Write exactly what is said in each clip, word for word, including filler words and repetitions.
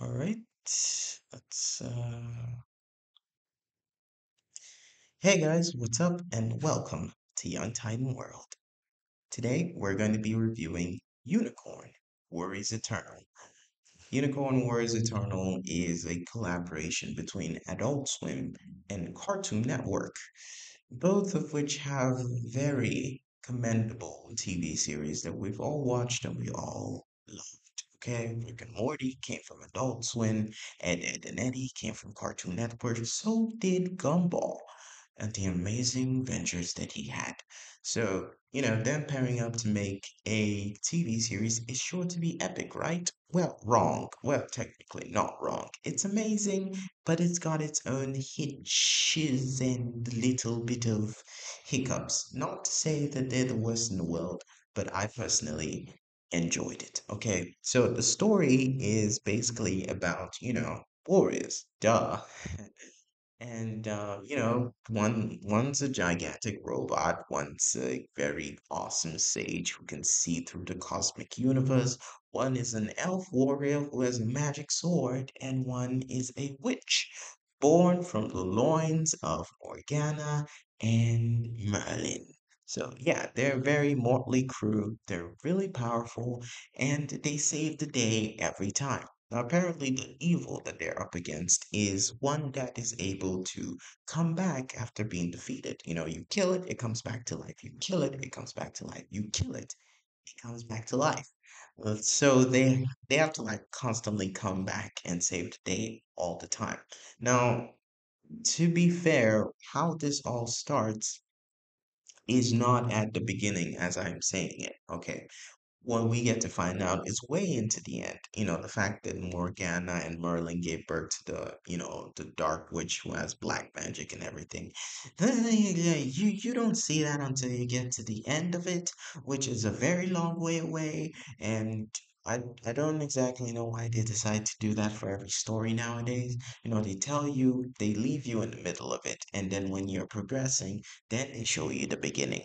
All right. Let's. Uh... Hey guys, what's up, and welcome to Young Titan World. Today we're going to be reviewing Unicorn Warriors Eternal. Unicorn Warriors Eternal is a collaboration between Adult Swim and Cartoon Network, both of which have very commendable T V series that we've all watched and we all loved. Okay, Rick and Morty came from Adult Swim, and Ed and Eddie came from Cartoon Network, so did Gumball and the amazing ventures that he had. So, you know, them pairing up to make a T V series is sure to be epic, right? Well, wrong. Well, technically not wrong. It's amazing, but it's got its own hitches and little bit of hiccups. Not to say that they're the worst in the world, but I personally enjoyed it. Okay, so the story is basically about, you know, warriors. Duh. And, uh, you know, one one's a gigantic robot, one's a very awesome sage who can see through the cosmic universe, one is an elf warrior who has a magic sword, and one is a witch, born from the loins of Morgana and Merlin. So, yeah, they're a very motley crew, they're really powerful, and they save the day every time. Now, apparently the evil that they're up against is one that is able to come back after being defeated. You know, you kill it, it comes back to life. You kill it, it comes back to life. You kill it, it comes back to life. So they they have to like constantly come back and save the day all the time. Now, to be fair, how this all starts is not at the beginning as I'm saying it. Okay. What we get to find out is way into the end. You know, the fact that Morgana and Merlin gave birth to the, you know, the dark witch who has black magic and everything. You, you don't see that until you get to the end of it, which is a very long way away. And I, I don't exactly know why they decide to do that for every story nowadays. You know, they tell you, they leave you in the middle of it. And then when you're progressing, then they show you the beginning.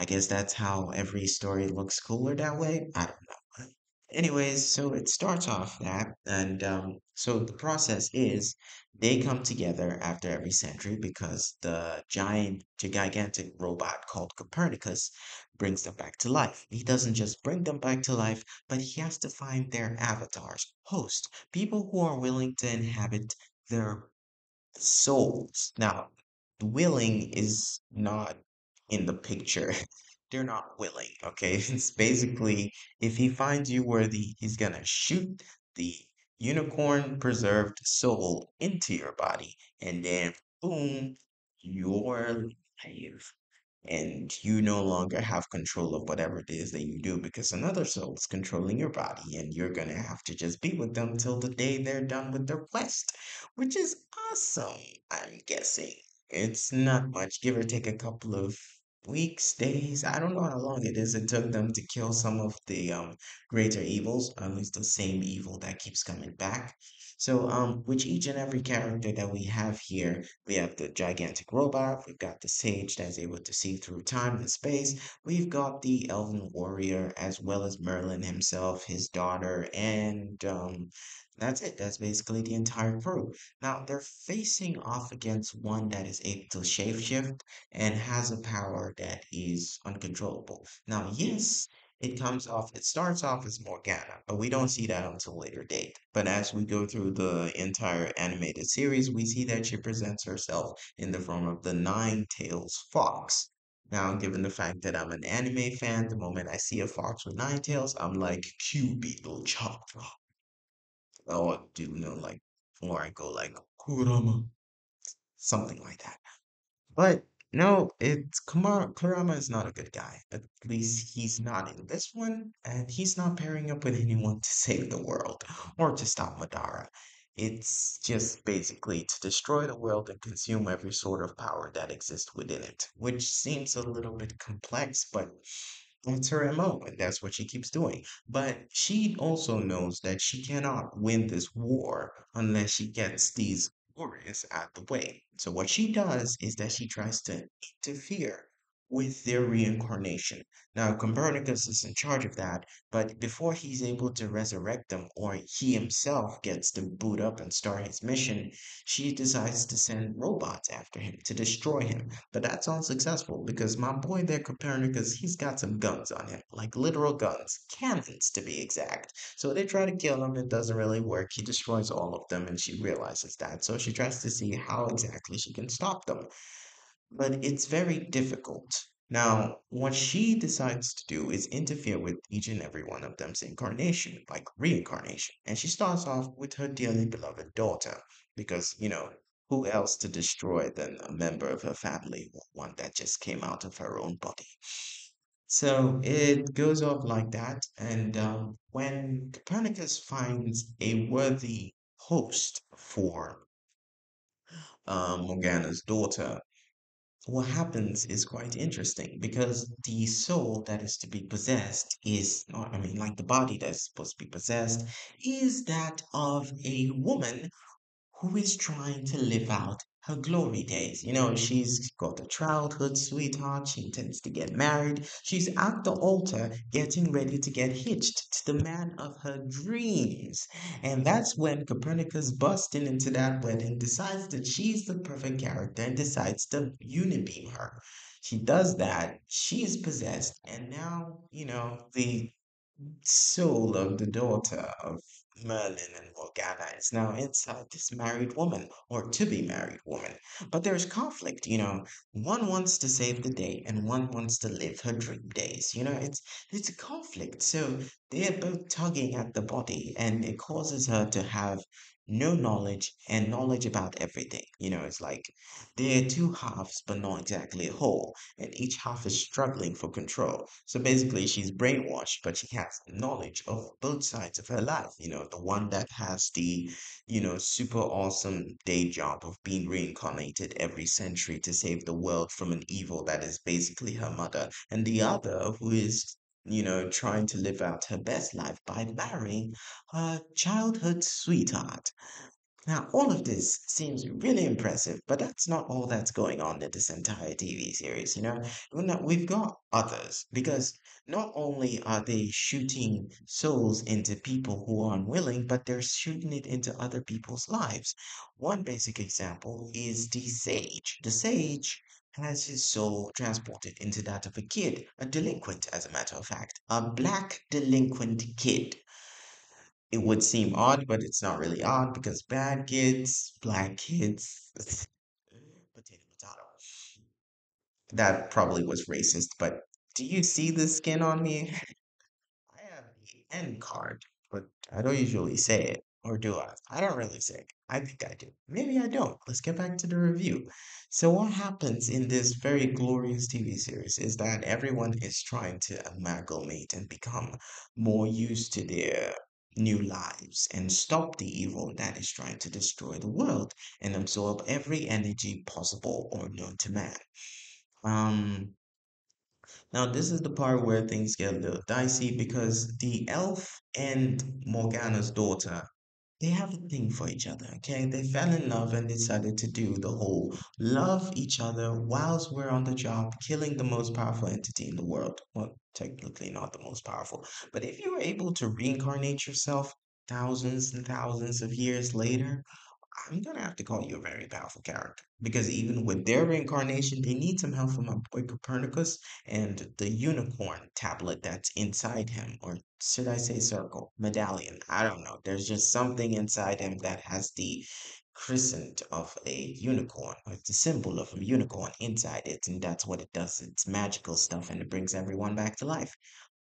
I guess that's how every story looks cooler that way. I don't know. Anyways, so it starts off that, and um, so the process is they come together after every century because the giant, gigantic robot called Copernicus brings them back to life. He doesn't just bring them back to life, but he has to find their avatars, hosts, people who are willing to inhabit their souls. Now, willing is not in the picture. They're not willing, okay? It's basically, if he finds you worthy, he's gonna shoot the unicorn preserved soul into your body, and then boom, you're alive. And you no longer have control of whatever it is that you do because another soul's controlling your body, and you're gonna have to just be with them till the day they're done with their quest, which is awesome, I'm guessing. It's not much, give or take a couple of weeks, days. I don't know how long it is. It took them to kill some of the um greater evils, or at least the same evil that keeps coming back. So, um, which each and every character that we have here, we have the gigantic robot, we've got the sage that's able to see through time and space, we've got the elven warrior, as well as Merlin himself, his daughter, and um. That's it. That's basically the entire crew. Now, they're facing off against one that is able to shapeshift and has a power that is uncontrollable. Now, yes, it comes off, it starts off as Morgana, but we don't see that until a later date. But as we go through the entire animated series, we see that she presents herself in the form of the Nine-Tailed Fox. Now, given the fact that I'm an anime fan, the moment I see a fox with nine tails, I'm like, Q Beetle Chop Drop. Or do you know, like, or I go like Kurama, something like that. But no, it's Kurama is not a good guy. At least he's not in this one, and he's not pairing up with anyone to save the world or to stop Madara. It's just basically to destroy the world and consume every sort of power that exists within it, which seems a little bit complex, but that's her M O, and that's what she keeps doing. But she also knows that she cannot win this war unless she gets these warriors out of the way. So what she does is that she tries to interfere with their reincarnation. Now, Copernicus is in charge of that, but before he's able to resurrect them, or he himself gets to boot up and start his mission, she decides to send robots after him to destroy him. But that's unsuccessful, because my boy there, Copernicus, he's got some guns on him, like literal guns, cannons to be exact. So they try to kill him, it doesn't really work, he destroys all of them, and she realizes that, so she tries to see how exactly she can stop them. But it's very difficult. Now, what she decides to do is interfere with each and every one of them's incarnation, like reincarnation. And she starts off with her dearly beloved daughter, because, you know, who else to destroy than a member of her family, one that just came out of her own body. So it goes off like that, and um, when Copernicus finds a worthy host for um, Morgana's daughter, what happens is quite interesting, because the soul that is to be possessed is, or I mean, like the body that's supposed to be possessed, is that of a woman who is trying to live out her glory days. You know, she's got a childhood sweetheart, she intends to get married, she's at the altar getting ready to get hitched to the man of her dreams. And that's when Copernicus busts in into that wedding, decides that she's the perfect character, and decides to unibeam her. She does that, she's possessed, and now, you know, the soul of the daughter of Merlin and Morgana is now inside this married woman, or to-be-married woman. But there's conflict, you know. One wants to save the day, and one wants to live her dream days. You know, it's it's a conflict. So they're both tugging at the body, and it causes her to have no knowledge and knowledge about everything. You know, it's like they're two halves, but not exactly a whole, and each half is struggling for control. So basically, she's brainwashed, but she has knowledge of both sides of her life. You know, the one that has the, you know, super awesome day job of being reincarnated every century to save the world from an evil that is basically her mother, and the other who is, you know, trying to live out her best life by marrying her childhood sweetheart. Now, all of this seems really impressive, but that's not all that's going on in this entire T V series, you know? We've got others, because not only are they shooting souls into people who are unwilling, but they're shooting it into other people's lives. One basic example is the sage. The sage has his soul transported into that of a kid, a delinquent, as a matter of fact, a black delinquent kid. It would seem odd, but it's not really odd, because bad kids, black kids, potato, potato. That probably was racist, but do you see the skin on me? I have the N card, but I don't usually say it. Or do I? I don't really think. I think I do. Maybe I don't. Let's get back to the review. So what happens in this very glorious T V series is that everyone is trying to amalgamate and become more used to their new lives and stop the evil that is trying to destroy the world and absorb every energy possible or known to man. Um, now, this is the part where things get a little dicey, because the elf and Morgana's daughter, they have a thing for each other, okay? They fell in love and decided to do the whole love each other whilst we're on the job, killing the most powerful entity in the world. Well, technically not the most powerful. But if you were able to reincarnate yourself thousands and thousands of years later, I'm going to have to call you a very powerful character, because even with their reincarnation, they need some help from my boy Copernicus and the unicorn tablet that's inside him, or should I say circle, medallion, I don't know. There's just something inside him that has the crescent of a unicorn, or the symbol of a unicorn inside it, and that's what it does. It's magical stuff, and it brings everyone back to life.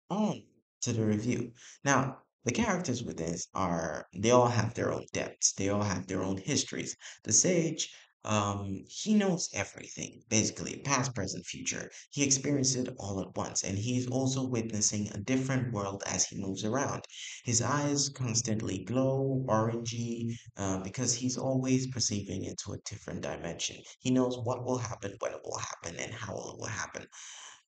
On to the review. Now, the characters with this are, they all have their own depths. They all have their own histories. The sage, um, he knows everything, basically, past, present, future. He experienced it all at once, and he is also witnessing a different world as he moves around. His eyes constantly glow orangey uh, because he's always perceiving into a different dimension. He knows what will happen, when it will happen, and how it will happen.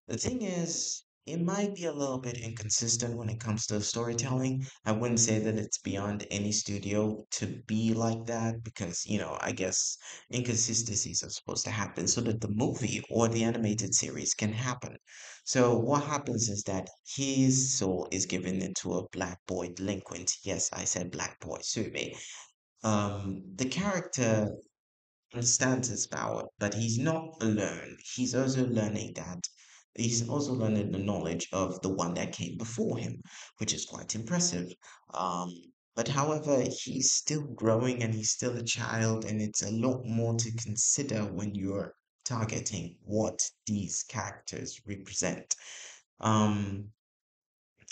The thing is, It might be a little bit inconsistent when it comes to storytelling. I wouldn't say that it's beyond any studio to be like that because, you know, I guess inconsistencies are supposed to happen so that the movie or the animated series can happen. So what happens is that his soul is given into a black boy delinquent. Yes, I said black boy, sue me. Um, the character understands his power, but he's not alone. He's also learning that He's also learning the knowledge of the one that came before him, which is quite impressive. Um, but however, he's still growing and he's still a child, and it's a lot more to consider when you're targeting what these characters represent. Um,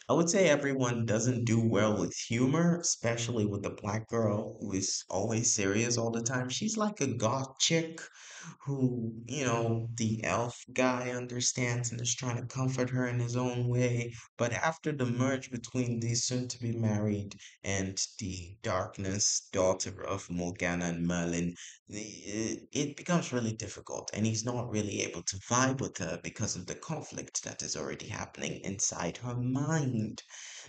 I would say everyone doesn't do well with humor, especially with the black girl who is always serious all the time. She's like a goth chick who, you know, the elf guy understands and is trying to comfort her in his own way. But after the merge between the soon-to-be married and the darkness daughter of Morgana and Merlin, the, it becomes really difficult, and he's not really able to vibe with her because of the conflict that is already happening inside her mind.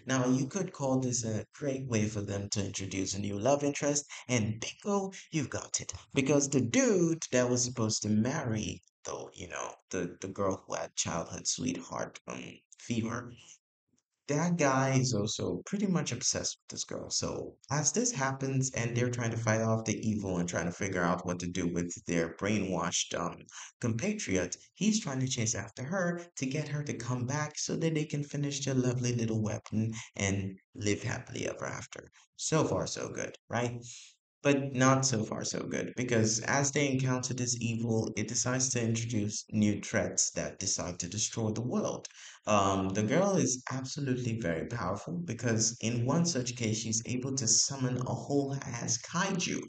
Now, you could call this a great way for them to introduce a new love interest, and bingo, you've got it. Because the dude that was supposed to marry, though, you know, the, the girl who had childhood sweetheart um, fever, that guy is also pretty much obsessed with this girl. So as this happens and they're trying to fight off the evil and trying to figure out what to do with their brainwashed um, compatriot, he's trying to chase after her to get her to come back so that they can finish their lovely little weapon and live happily ever after. So far, so good, right? But not so far so good, because as they encounter this evil, it decides to introduce new threats that decide to destroy the world. Um, the girl is absolutely very powerful, because in one such case, she's able to summon a whole-ass kaiju.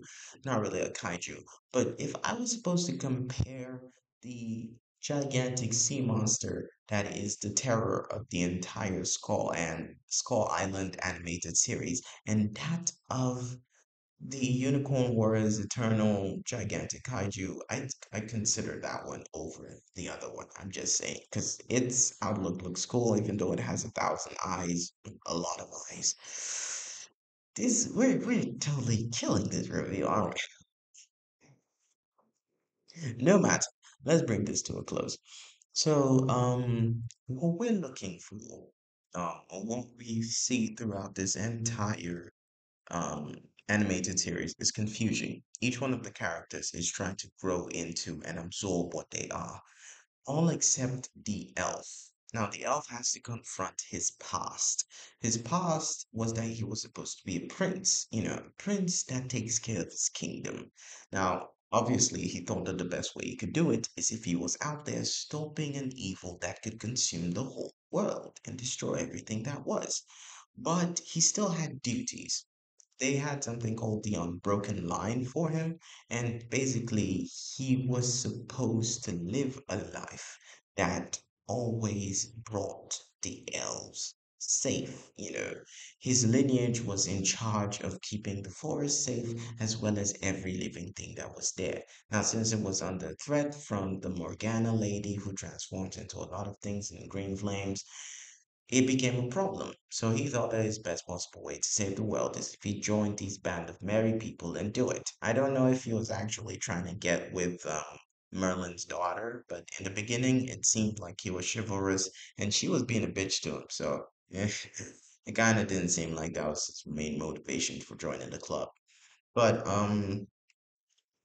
Not really a kaiju, but if I was supposed to compare the gigantic sea monster that is the terror of the entire Skull and Skull Island animated series, and that of the Unicorn Warriors Eternal gigantic kaiju, I I consider that one over the other one. I'm just saying, because its outlook looks cool, even though it has a thousand eyes, a lot of eyes. This we're we're totally killing this review, aren't we? No matter. Let's bring this to a close. So um, what we're looking for, um, what we see throughout this entire um. animated series is confusing. Each one of the characters is trying to grow into and absorb what they are, all except the elf. Now, the elf has to confront his past. His past was that he was supposed to be a prince, you know, a prince that takes care of his kingdom. Now, obviously, he thought that the best way he could do it is if he was out there stopping an evil that could consume the whole world and destroy everything that was. But he still had duties. They had something called the unbroken line for him, and basically he was supposed to live a life that always brought the elves safe. You know, his lineage was in charge of keeping the forest safe as well as every living thing that was there. Now, since it was under threat from the Morgana lady who transforms into a lot of things in green flames, it became a problem, so he thought that his best possible way to save the world is if he joined these band of merry people and do it. I don't know if he was actually trying to get with um, Merlin's daughter, but in the beginning, it seemed like he was chivalrous, and she was being a bitch to him, so it kind of didn't seem like that was his main motivation for joining the club. But, um...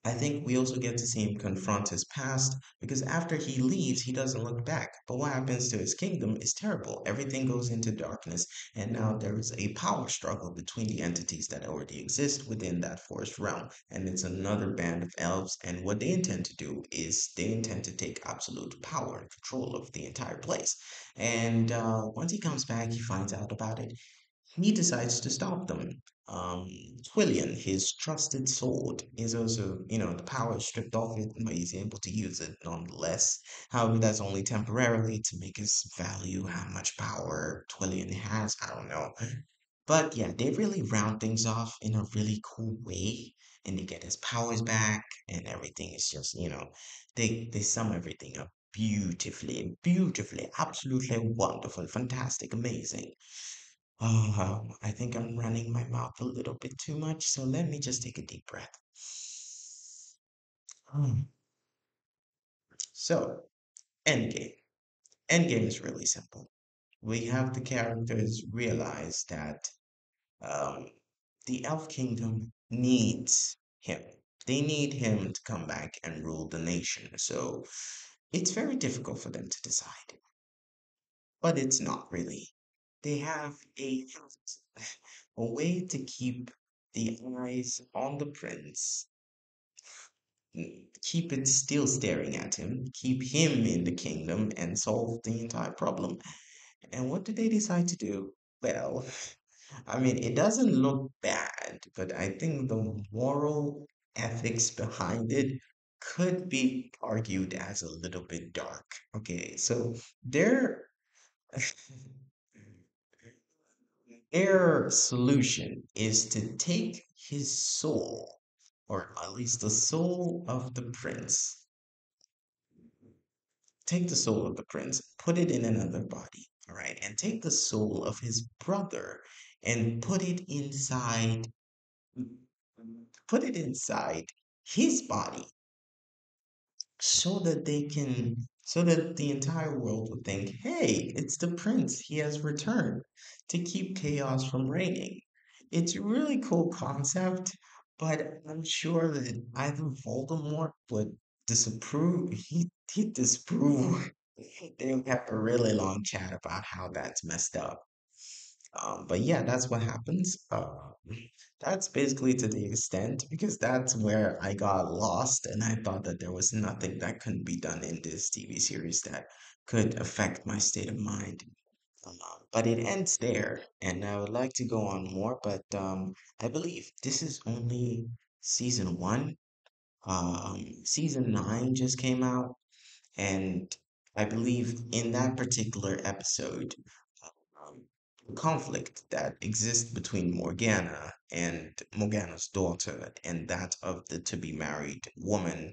I think we also get to see him confront his past, because after he leaves, he doesn't look back. But what happens to his kingdom is terrible. Everything goes into darkness, and now there is a power struggle between the entities that already exist within that forest realm. And it's another band of elves, and what they intend to do is they intend to take absolute power and control of the entire place. And uh, once he comes back, he finds out about it. He decides to stop them. Um, Twilion, his trusted sword, is also, you know, the power is stripped off it, but he's able to use it nonetheless. However, that's only temporarily to make us value how much power Twilion has. I don't know. But yeah, they really round things off in a really cool way, and they get his powers back, and everything is just, you know, they, they sum everything up beautifully, beautifully, absolutely wonderful, fantastic, amazing. Oh, I think I'm running my mouth a little bit too much, so let me just take a deep breath. Hmm. So, endgame. Endgame is really simple. We have the characters realize that um, the Elf Kingdom needs him. They need him to come back and rule the nation. So, it's very difficult for them to decide. But it's not really. They have a, a way to keep the eyes on the prince, keep it still staring at him, keep him in the kingdom, and solve the entire problem. And what do they decide to do? Well, I mean, it doesn't look bad, but I think the moral ethics behind it could be argued as a little bit dark. Okay, so they're... Their solution is to take his soul, or at least the soul of the prince. Take the soul of the prince, put it in another body, all right? And take the soul of his brother and put it inside, put it inside his body, so that they can, so that the entire world would think, hey, it's the prince, he has returned to keep chaos from reigning. It's a really cool concept, but I'm sure that either Voldemort would disapprove, he, he'd disapprove. They'll have a really long chat about how that's messed up. Um, but yeah, that's what happens. Uh, that's basically to the extent, because that's where I got lost and I thought that there was nothing that couldn't be done in this T V series that could affect my state of mind. Um, but it ends there, and I would like to go on more, but um, I believe this is only season one. Um, season nine just came out, and I believe in that particular episode, conflict that exists between Morgana and Morgana's daughter and that of the to-be-married woman,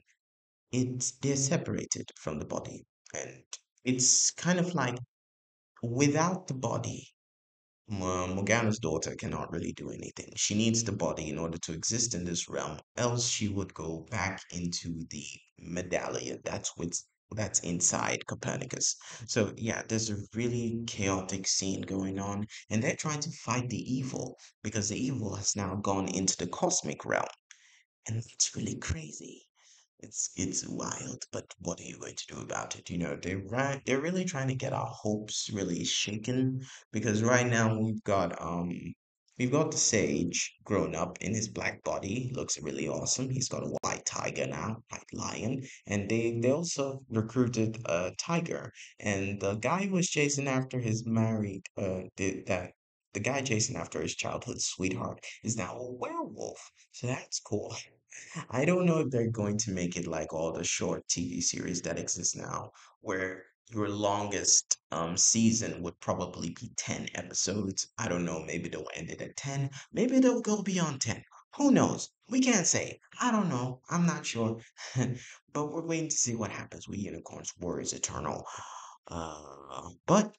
it's, they're separated from the body. And it's kind of like, without the body, Morgana's daughter cannot really do anything. She needs the body in order to exist in this realm, else she would go back into the medallion that's with that's inside Copernicus. So yeah, there's a really chaotic scene going on, and they're trying to fight the evil because the evil has now gone into the cosmic realm, and it's really crazy. It's it's wild, but what are you going to do about it? You know, they're right. They're really trying to get our hopes really shaken, because right now we've got um we've got the sage grown up in his black body. Looks really awesome. He's got a white tiger now, white lion. And they, they also recruited a tiger. And the guy who was chasing after his married, uh, the, that, the guy chasing after his childhood sweetheart is now a werewolf. So that's cool. I don't know if they're going to make it like all the short T V series that exist now, where your longest um season would probably be ten episodes. I don't know, maybe they'll end it at ten. Maybe they'll go beyond ten. Who knows? We can't say. I don't know. I'm not sure. But we're waiting to see what happens with Unicorn Warriors Eternal. Uh, but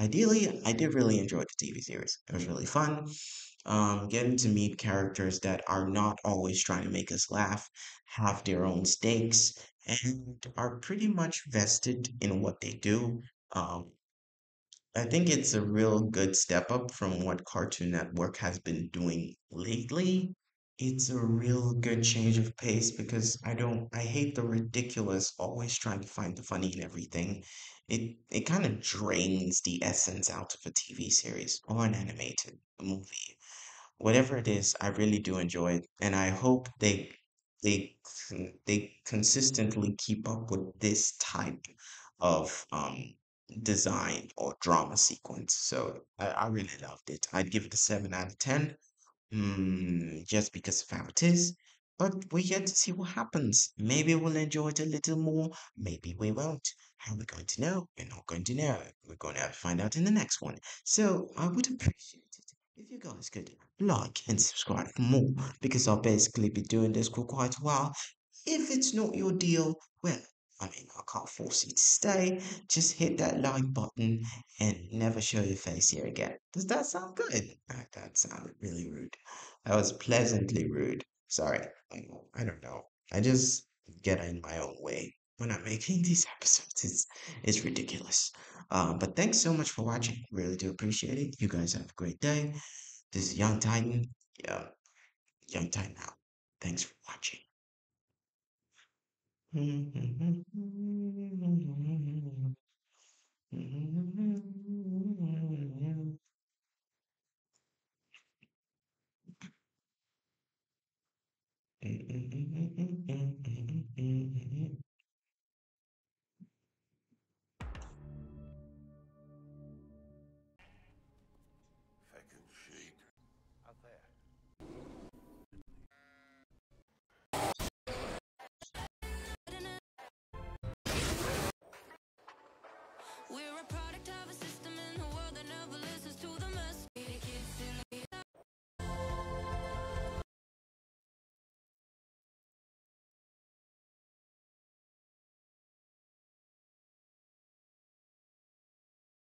ideally, I did really enjoy the T V series. It was really fun. Um, getting to meet characters that are not always trying to make us laugh, have their own stakes, and are pretty much vested in what they do. Um, I think it's a real good step up from what Cartoon Network has been doing lately. It's a real good change of pace, because I don't, I hate the ridiculous, always trying to find the funny in everything. It, it kind of drains the essence out of a T V series or an animated movie. Whatever it is, I really do enjoy it, and I hope they They they consistently keep up with this type of um design or drama sequence. So I, I really loved it. I'd give it a seven out of ten, mm, just because of how it is. But we're yet to see what happens. Maybe we'll enjoy it a little more. Maybe we won't. How are we going to know? We're not going to know. We're going to have to find out in the next one. So I would appreciate it if you guys could like and subscribe more, because I'll basically be doing this for quite a while. If it's not your deal, well, I mean, I can't force you to stay. Just hit that like button and never show your face here again. Does that sound good? That, that sounded really rude. That was pleasantly rude. Sorry. I don't know. I just get in my own way when I'm making these episodes. It's, it's ridiculous. Um, but thanks so much for watching. Really do appreciate it. You guys have a great day. This is Young Titan. Yeah. Young Titan out. Thanks for watching. Mm-hmm.